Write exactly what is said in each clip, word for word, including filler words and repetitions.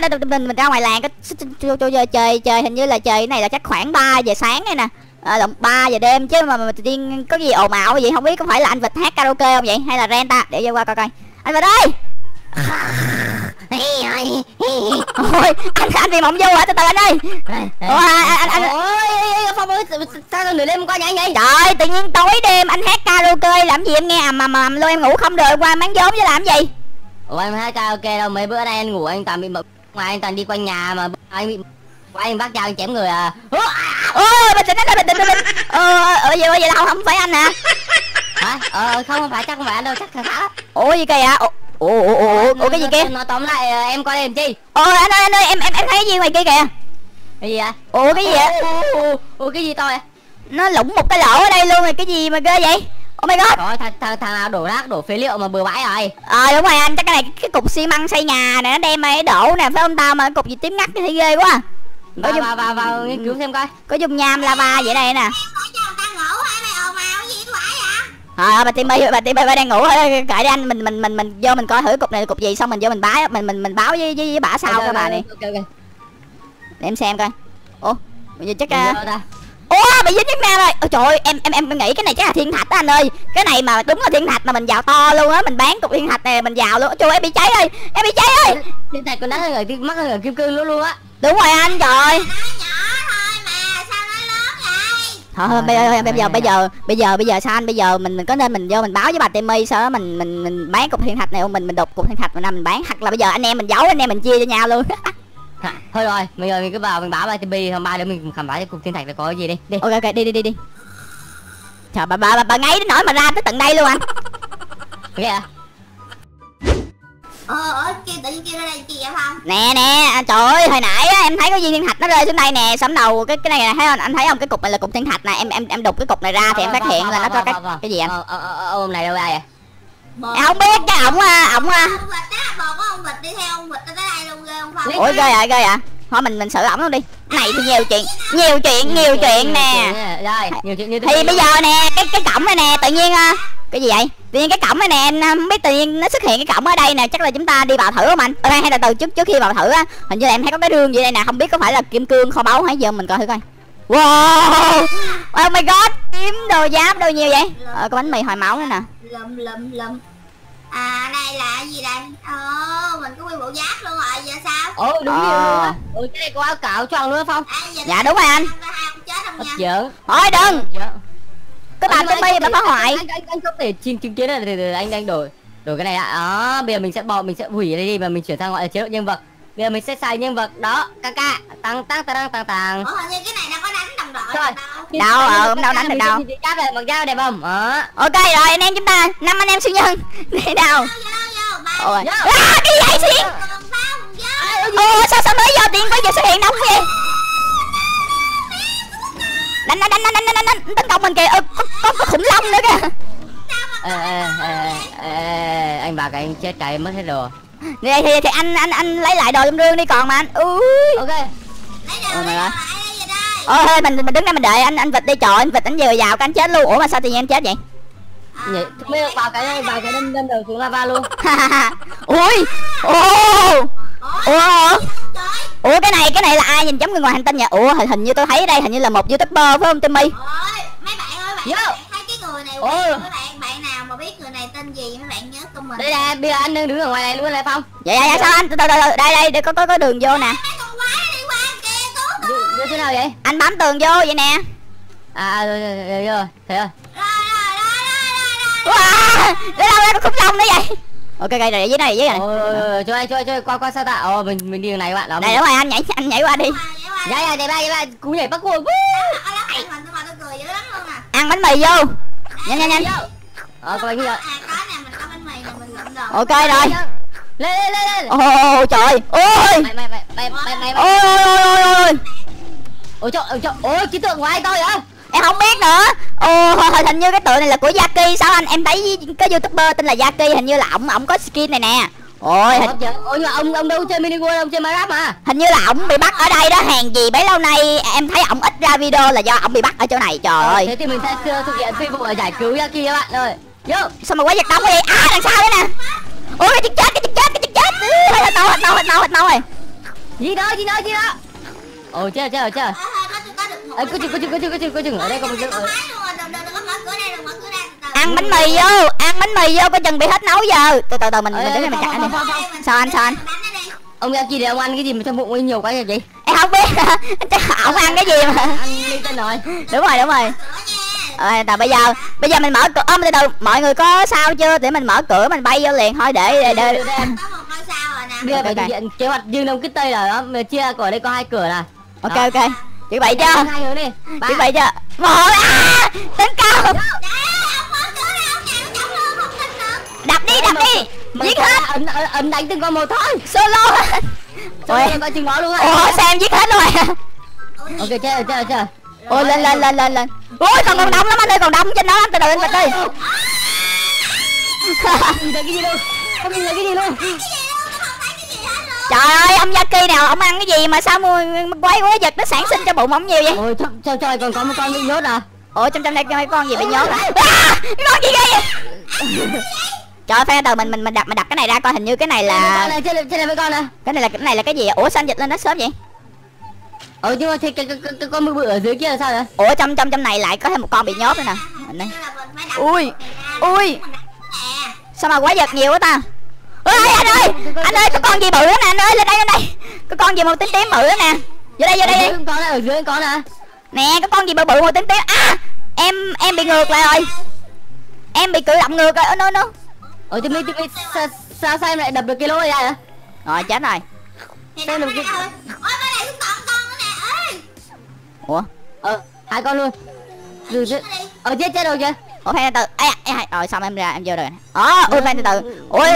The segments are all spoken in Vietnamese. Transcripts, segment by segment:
đợi, đợi, mình mình ra ngoài làng cái chơi chơi hình như là chơi này là chắc khoảng ba giờ sáng này nè, à, ba giờ đêm chứ mà mình tự nhiên có gì ồn ào gì không biết. Có phải là anh Vịt hát karaoke không vậy hay là Ren ta? Để vô qua coi coi. Anh Vịt ơi. Ôi, anh anh bị mộng vô hả? Từ từ anh ơi. Ủa, anh anh ơi, Phong ơi, sao nửa đêm hôm qua nhảy vậy? Trời, tự nhiên tối đêm anh hát karaoke làm gì em nghe ầm ầm ầm luôn, em ngủ không được qua máng vốn chứ làm gì. Ủa, em hát karaoke đâu, mấy bữa nay anh ngủ anh toàn bị mộng, ngoài anh toàn đi quanh nhà mà anh bị quay anh bắt dao anh chém người à. Ôi, bình tĩnh anh ơi, bình tĩnh bình tĩnh. Ờ, ở vậy vậy đâu không phải anh hả? Hả? Ờ, không phải, chắc không phải anh đâu, chắc là Thảo. Ủa gì kìa? Ồ ồ ồ ồ cái gì kia? Nó tóm lại em coi em chi? Ồ anh ơi anh ơi em em em thấy cái gì ngoài kia kìa? Cái gì ạ? Ồ cái gì ạ? Ồ cái gì to vậy? Nó lủng một cái lỗ ở đây luôn rồi, cái gì mà ghê vậy? Oh my god. Trời thằng thằng thằng nào đổ rác đổ phế liệu mà bừa bãi rồi. Ờ đúng rồi anh, chắc cái này cái cục xi măng xây nhà này nó đem mày đổ nè phải không tao, mà cục gì tím ngắt thấy ghê quá. Vào vào vào nghiên cứu xem coi. Có dùng nham lava vậy đây nè. À, bà Timmy bà Timmy bà đang ngủ thôi, cãi đi anh, mình mình mình mình vô mình coi thử cục này cục gì xong mình vô mình báo mình mình mình báo với với, với bả sau các bà này. Để em xem coi. Ủa, bây giờ chắc uh... Ủa, bị dính chiếc nào rồi. Ôi trời ơi, em em em nghĩ cái này chắc là thiên thạch đó anh ơi. Cái này mà đúng là thiên thạch mà mình vào to luôn á, mình bán cục thiên thạch này mình vào luôn. Trời ơi, em bị cháy ơi, em bị cháy ơi. Thiên thạch còn đắt hơn rồi, mắc hơn rồi kim cương luôn luôn á. Đúng rồi anh trời. Thôi bây giờ bây giờ bây giờ bây giờ bây giờ sao anh, bây giờ mình mình có nên mình vô mình báo với bà Timmy sau đó mình mình mình bán cục thiên thạch này, mình mình đục cục thiên thạch mình ra mình bán, hoặc là bây giờ anh em mình giấu anh em mình chia cho nhau luôn. Thôi rồi bây giờ mình cứ vào mình báo bà Timmy, hôm ba để mình khám phá cái cục thiên thạch này có gì đi đi. Ok ok đi đi đi đi. Trời bà bà bà, bà ngáy đến nỗi mà ra tới tận đây luôn anh. Kìa. Okay. Ờ kia tự nhiên kia ra đây kìa không? Nè nè, trời ơi hồi nãy á em thấy có viên thiên thạch nó rơi xuống đây nè, sấm đầu cái cái này nè thấy không? Anh thấy không? Cái cục này là cục thiên thạch nè, em em em đục cái cục này ra thì em phát hiện là nó có cái cái gì anh? Ôm này đâu ra vậy? Không biết cái ổng ổng bò có ông Vịt đi theo ông Vịt tới đây luôn ghê không Phong? Ôi ghê vậy ghê vậy. Thôi mình mình xử ổng luôn đi. Này thì nhiều chuyện, nhiều chuyện, nhiều chuyện nè. Rồi, nhiều chuyện như thế. Thì bây giờ nè, cái cái cổng này nè, tự nhiên cái gì vậy? Tự nhiên cái cổng này nè, em không biết tự nhiên nó xuất hiện cái cổng ở đây nè, chắc là chúng ta đi vào thử không anh? Ở đây hay là từ trước trước khi vào thử á, hình như là em thấy có cái rương vậy đây nè, không biết có phải là kim cương kho báu hay giờ mình coi thử coi. Wow! Oh my god, kiếm đồ giáp đâu nhiều vậy? Ờ có bánh mì hồi máu nữa nè. Lùm lùm lùm. À đây là gì đây? Ồ, mình có nguyên bộ giáp luôn rồi, giờ sao? Ồ đúng nhiều luôn á. Ủa cái này có áo cạo cho ăn luôn không? Dạ đúng rồi anh. Thôi đừng. Cái bà Timmy bà phá hoại. Anh anh không thể chứng kiến là anh đang đổi đổi cái này ạ. Đó, bây giờ mình sẽ bỏ mình sẽ hủy cái này đi và mình chuyển sang gọi là chế độ nhân vật. Bây giờ mình sẽ xài nhân vật đó. Kaka, tăng tăng tăng tăng tăng. Ủa hình như cái này nó có đánh đồng đội đâu. Đâu ờ cũng đâu đánh được đâu. Cáp về bằng dao đẹp không? Đó. Ok rồi anh em chúng ta, năm anh em siêu nhân. Đi đâu? Ôi. Cái gì vậy xuyên? Ồ sao sao mới giờ tiền bây giờ xuất hiện nóng vậy? Đánh đánh đánh đánh đánh đánh tấn công mình kìa, có có có khủng long nữa kìa. Anh bà cái anh chết chạy mất hết đồ. Vậy thì thì anh anh anh lấy lại đồ trong rương đi còn mà anh. Ui. Ok. Ôi thôi mình mình đứng đây mình đợi anh anh Vịt đi, trời anh Vịt anh vừa vào cái anh chết luôn. Ủa mà sao tự nhiên anh chết vậy? Vậy mới vào cái này vào cái đâm đâm đầu xuống lava luôn. Ui. Ô. Ủa? Ủa cái này cái này là ai nhìn giống người ngoài hành tinh vậy? Ủa hình, hình như tôi thấy ở đây hình như là một youtuber phải không Timmy? Ôi, mấy bạn ơi bạn, yeah. Bạn thấy cái người này quen, mấy bạn bạn nào mà biết người này tên gì mấy bạn nhớ comment. Đây là bây giờ anh đang đứng ở ngoài này luôn này Phong. Dạ dạ dạ sao anh từ từ từ đây đây có có có đường vô nè. Vô thế nào vậy? Anh bấm tường vô vậy nè. À rồi rồi rồi thế rồi. Rồi rồi rồi rồi rồi. Đâu khúc long nữa vậy? Ok cái này dưới này dưới này. Ôi chơi chơi chơi qua qua sao ta? Ồ mình mình đi đường này bạn đó. Này đúng rồi anh nhảy anh nhảy qua đi. Nhảy qua nhảy qua nhảy qua cũng nhảy bắt cua. Ăn bánh mì vô. Nhanh nhanh nhanh. Ờ coi cái gì. Ok rồi. Lên lên lên. Ôi trời. Ôi. Mày mày mày mày mày. Ôi ôi ôi. Ôi trời trời. Ôi cái tượng của ai tôi vậy? Em không biết nữa. Ồ hình như cái tựa này là của Jaki sao anh? Em thấy cái youtuber tên là Jaki, hình như là ổng ổng có skin này nè. Ôi hình... Ôi nhưng mà ông ông đâu chơi Mini World, ông chơi My Rap mà. Hình như là ổng bị bắt ở đây đó, hàng gì bấy lâu nay em thấy ổng ít ra video là do ổng bị bắt ở chỗ này. Trời ơi. Thế thì mình sẽ chưa thực hiện phi vụ là giải cứu Jaki các bạn ơi. Vô. Sao mà quá giật đóng vậy? À đằng sau đấy nè. Ôi cái chết cái chết cái chết. Hết máu hết máu hết máu hết máu rồi. Gì đó, gì đó, gì đó. Ồ chết rồi, chết rồi, chết rồi. Ê, có chừng, có chừng, có chừng, có chừng, có chừng. Ở đây có một cái... Ăn bánh mì vô, ăn bánh mì vô, có chừng bị hết nấu giờ. Từ từ, từ mình mình đứng đây mình chặn anh đi. Sao anh, sao anh? Ông ăn gì để ông ăn cái gì mà trong bụng nhiều quá vậy chị? Em không biết, chắc ổng ăn cái gì mà. Ăn đi tên rồi. Đúng rồi, đúng rồi. À, bây giờ bây giờ mình mở cửa. Ơ từ từ, mọi người có sao chưa để mình mở cửa mình bay vô liền thôi để để bây giờ hiện kế hoạch Dương Đông Kích Tây là nó chia của đây có hai cửa nè. Ok ok. Chuẩn bị chưa? Chuẩn bị chưa? Một a tấn công. Đập đi, đập đi. Giết hết. Ấn đánh từng con một thôi. Solo. Ôi em coi chừng nó luôn. Ôi xem giết hết rồi. Ok chết rồi, chết rồi, chết rồi. Ôi lên lên lên lên lên. Ôi còn còn đông lắm anh ơi, còn đông trên đó lắm, từ từ anh bật đi. Không cái gì luôn, không nhìn thấy cái gì luôn. Trời ơi ông Jaki nào ông ăn cái gì mà sao mua quái quái vật nó sản sinh cho bụng ông nhiều vậy? Ôi trời trời còn có một con bị nhốt à? Ủa trong trong đây có con gì bị nhốt à? Con gì ghê vậy? Trời ơi phải từ mình mình mình đập mình đập cái này ra coi, hình như cái này là trên này, trên này với con nè. Cái này là cái này là cái gì? Ủa xanh dịch lên nó sớm vậy? Ủa nhưng mà thì cái con bự bự ở dưới kia là sao vậy? Ủa trong trong trong này lại có thêm một con bị nhốt nữa nè. Ui ui sao mà quái vật nhiều quá ta? Ôi anh ơi, anh ơi có con gì bự nữa nè anh ơi, lên đây lên đây. Có con gì màu tím tím bự nữa nè. Vô đây vô đây. Con ở dưới con nè. Nè có con gì bự bự màu tím tím. À em em bị ngược lại rồi. Em bị cử động ngược rồi. Nó nó. Ủa chứ mấy sao sao em lại đập được cái lỗ này vậy? Rồi chết rồi. Xem được cái. Ủa? Ờ, hai con luôn. Rồi chết. Ờ chết chết rồi kìa. Ủa phan từ từ. Ê ê hai. Rồi xong em ra em vô rồi. Ờ, ui phan từ từ. Ôi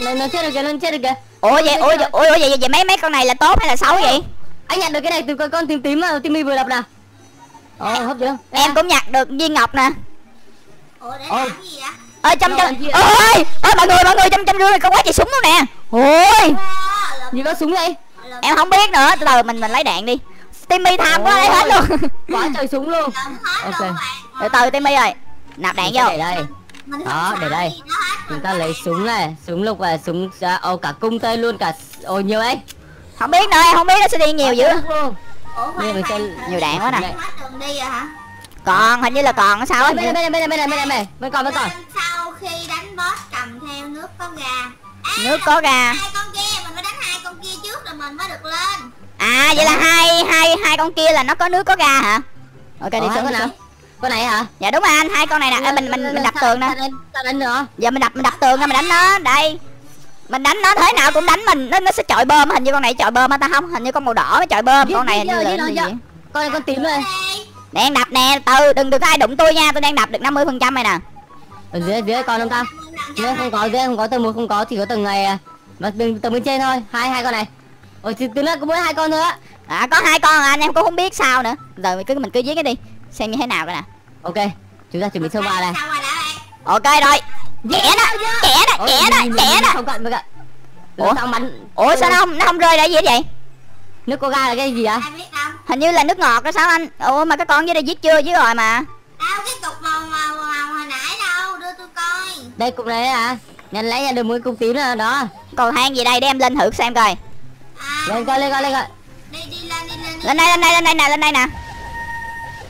nó chết rồi kìa, nó chết rồi kìa. Ủa vậy ôi ôi ôi vậy vậy mấy mấy con này là tốt hay là xấu vậy? Anh nhận được cái này từ con con tím tím mà Timmy vừa đập nè. Ờ hấp chưa? Em cũng nhặt được viên ngọc nè. Ủa để làm gì vậy? Ơi trong trong. Ôi, ơi mọi người mọi người trong trong rương này có quá trời súng luôn nè. Ôi. Gì có súng vậy? Em không biết nữa, từ từ mình mình lấy đạn đi. Timmy tham quá đây hết luôn. Quá trời súng luôn. Ok. Từ từ Timmy ơi. Nạp đạn vô. Để đây. Đó, để đây. Chúng ta lấy súng này, súng lục và súng ô cả cung tên luôn cả. Ôi nhiều ấy. Không biết nữa, không biết nó sẽ đi nhiều dữ. Mình sẽ nhiều đạn quá nè. Còn hình như là còn sao á. Bên này bên này bên này bên này. Bên còn bên còn. Sau khi đánh boss cầm theo nước có ga. Nước có ga. Hai con kia mình phải đánh hai con kia trước rồi mình mới được lên. À vậy là hai hai hai con kia là nó có nước có ga hả? Ok đi xuống con nào? Con này hả? Dạ đúng rồi anh, hai con này nè, mình mình mình đập tường nè. Giờ mình đập mình đập tường ra mình đánh nó, đây. Mình đánh nó thế nào cũng đánh mình, nó nó sẽ chọi bơm, hình như con này chọi bơm ta không? Hình như con màu đỏ mới chọi bơm, con này hình như là gì vậy? Con này con tím rồi. Đang đập nè, từ đừng được ai đụng tôi nha, tôi đang đập được năm mươi phần trăm này nè. Ở dưới dưới con không ta? Dưới không có, dưới không có, tầng một không có thì có tầng này mà tầng bên trên thôi, hai hai con này. Ôi thì từ nó có mỗi hai con nữa. À có hai con anh em cũng không biết sao nữa. Rồi mình cứ mình cứ giết cái đi, xem như thế nào coi nè. Ok, chúng ta chuẩn bị sơ ba đây. Ok rồi. Kẻ đó, kẻ đó, kẻ đó, kẻ đó. Không cận, không cận. Ủa sao bắn? Ủa sao nó không nó không rơi ra gì vậy? Nước có ga là cái gì vậy? Hình như là nước ngọt đó sao anh? Ủa mà cái con dưới đây giết chưa? Giết rồi mà. Đâu cái cục màu màu hồi nãy đâu, đưa tôi coi. Đây cục này hả? Nhanh lấy ra được một cái cục tím nữa đó. Cầu thang gì đây để em lên thử xem coi. Lên coi, lên coi, lên coi. Đi đi lên đi lên. Lên đây, lên đây, lên đây nè, lên đây nè.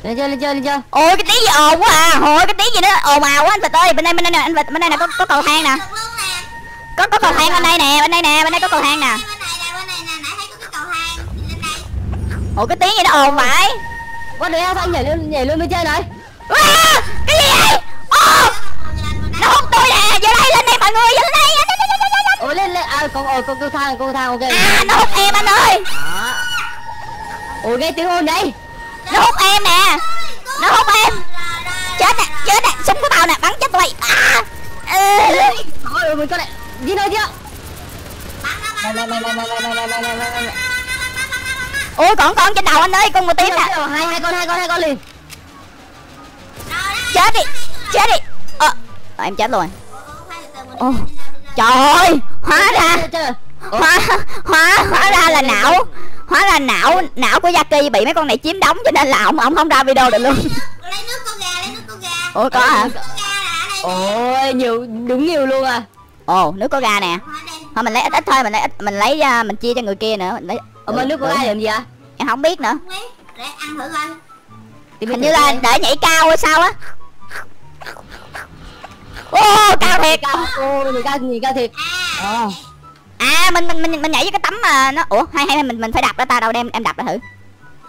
Lên chơi, lên chơi, lên chơi. Ôi cái tí gì ồn quá à. Hồi cái tí gì nó ồn ào quá anh Vịt ơi. Bên đây bên đây nè anh Vịt, bên đây nè có có cầu thang nè. Có có cầu thang bên đây nè, bên đây nè, bên đây có cầu thang nè. Ủa cái tiếng gì nó ồn vậy? Qua đây anh nhảy luôn, nhảy luôn bên trên rồi. Cái gì vậy? Ô! Nó hút tôi nè, vô đây lên đây mọi người, vô đây. Ủa lên lên, à con ôi con kêu thang, con thang ok. À nó hút em anh ơi. Ủa nghe tiếng hôn đây. Nó hút em nè. Nó hút em. Chết nè, chết nè, súng của tao nè, bắn chết tụi. À. Ôi mình con này. Đi đâu chưa? Ôi còn con trên đầu anh ơi, con màu tím nè. Hai hai con, hai con, hai con liền. Chết đi, chết đi. Ờ, em chết luôn. Ô. Trời ơi, hóa ra hóa hóa hóa ra là não, hóa ra não não của Jaki bị mấy con này chiếm đóng cho nên là ông ông không ra video được luôn. Lấy nước con gà, lấy nước con gà. Ủa có hả? Ôi nhiều đúng nhiều luôn à. Ồ nước có gà nè. Thôi mình lấy ít ít thôi, mình lấy ít, mình lấy uh, mình chia cho người kia nữa. Mình lấy. Ủa mà nước của ai làm gì vậy? Em không biết nữa. Để ăn thử coi. Hình như là để nhảy cao hay sao á. Ô, cao thiệt. Ô, người cao, người cao thiệt. À, à mình mình mình mình nhảy với cái tấm mà nó. Ủa, hay hay mình mình phải đập ra ta đâu đem em đập ra thử.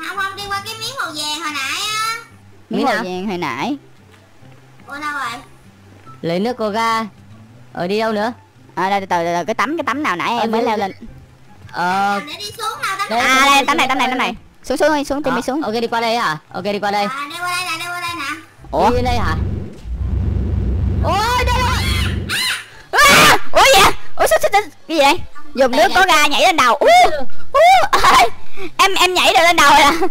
Không không, đi qua cái miếng màu vàng hồi nãy á. Miếng màu vàng hồi nãy. Ủa đâu rồi? Lấy nước coca. Ờ đi đâu nữa? Ờ à, từ từ cái tấm cái tấm nào nãy em mới leo lên. Ờ. Để đi xuống nào tấm này. À đây tấm này tấm này tấm này. Xuống xuống đi, xuống Timmy xuống. Ok đi qua đây hả? Ok đi qua đây. À đi qua đây nè, đi qua đây nè. Ủa? Đi đây hả? Ôi đây rồi. Ủa gì? Ủa sao sao cái gì vậy? Dùng nước có ga nhảy lên đầu. Em em nhảy được lên đầu rồi nè.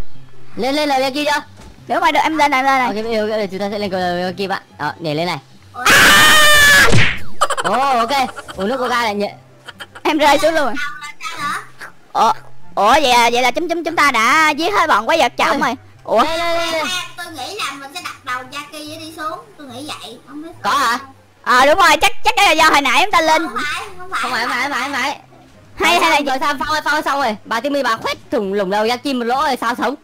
Lên lên lên kia chưa? Nếu mà được em lên này lên này. Ok bây giờ chúng ta sẽ lên cầu kia bạn. Đó, nhảy lên này. Ồ ok. Ủa nước coca này nhẹ. Em rơi xuống luôn. Ủa Ủa vậy à, vậy là chúng chúng chúng ta đã giết hết bọn quái vật trọng rồi. Ủa. Đây, đây, đây. Tôi nghĩ là mình sẽ đập đầu Jaki để đi xuống. Tôi nghĩ vậy. Không biết. Có hả? Ờ à, đúng rồi, chắc chắc cái là do hồi nãy chúng ta lên. Không phải, không phải. Không phải, không phải, không phải. Không phải. Hay hay là giờ sao phong ơi, phong xong rồi. Bà Timmy bà khoét thùng lủng đầu Jaki một lỗ rồi sao sống.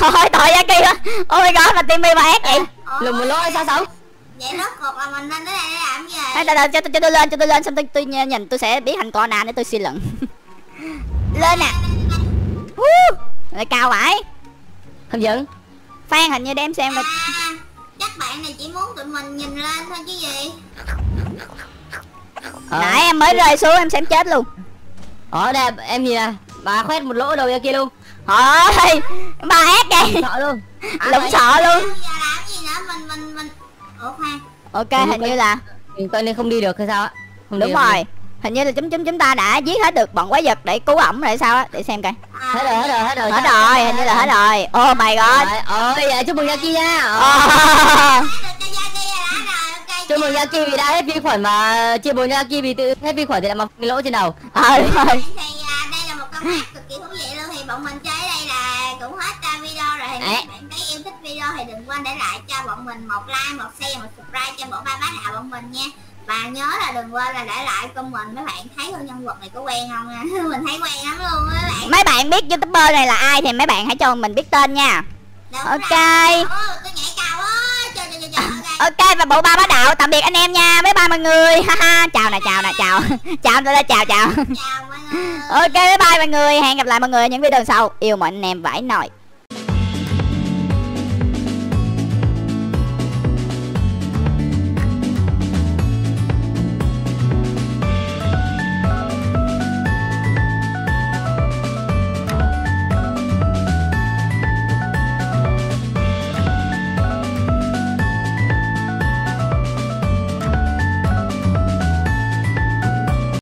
Ôi tội Jaki quá. Ôi god mà Timmy bà ép vậy. Lủng một lỗ rồi sao sống. Vậy rốt cuộc là mình lên tới đây để làm gì vậy? Đây cho cho tôi lên, cho tôi lên xong tôi tôi nhìn tôi sẽ biến thành Conan để tôi xin lận. Lên nè. Woo! Lại cao vậy? Không dừng. Phan hình như đem xem à, là... Chắc bạn này chỉ muốn tụi mình nhìn lên thôi chứ gì. Ờ. Nãy em mới rơi xuống em xem chết luôn. Ở đây em gì nè, bà khoét một lỗ đầu ra kia luôn. Thôi, bà ép kìa. Sợ luôn. À, lũng sợ luôn. Bây giờ làm gì nữa mình mình mình. Ủa khoan. Ok ừ, hình như là mình coi nên không đi được hay sao á. Không đúng rồi. Không hình như là chúng chúng chúng ta đã giết hết được bọn quái vật để cứu ổng rồi sao á, để xem coi. Hết rồi, hết rồi, hết rồi. Hết rồi, hình như là hết rồi. Oh my god. Ôi chúc mừng Jaki nha. Chúc mừng Jaki vì đã hết vi khuẩn mà chia buồn Jaki vì tự hết vi khuẩn thì lại mọc cái lỗ trên đầu. Ờ đúng rồi. Thì đây là một con hát cực kỳ thú vị luôn, thì bọn mình chơi ở đây là cũng hết video rồi, thì các bạn thấy yêu thích video thì đừng quên để lại cho bọn mình một like, một share, một subscribe cho bọn ba má nào bọn mình nha. Và nhớ là đừng quên là để lại comment mấy bạn thấy con nhân vật này có quen không nha. Mình thấy quen lắm luôn mấy bạn. Mấy bạn biết youtuber này là ai thì mấy bạn hãy cho mình biết tên nha. Đúng ok rồi. Ủa, tôi nhảy cao quá. Trời, trời, trời, trời. Ok, okay và bộ ba bá đạo tạm biệt anh em nha. Bye bye mọi người. Haha chào nè, chào nè, chào. Chào tôi là chào chào. Chào mọi người. Ok bye bye mọi người. Hẹn gặp lại mọi người ở những video sau. Yêu mọi anh em vãi nồi.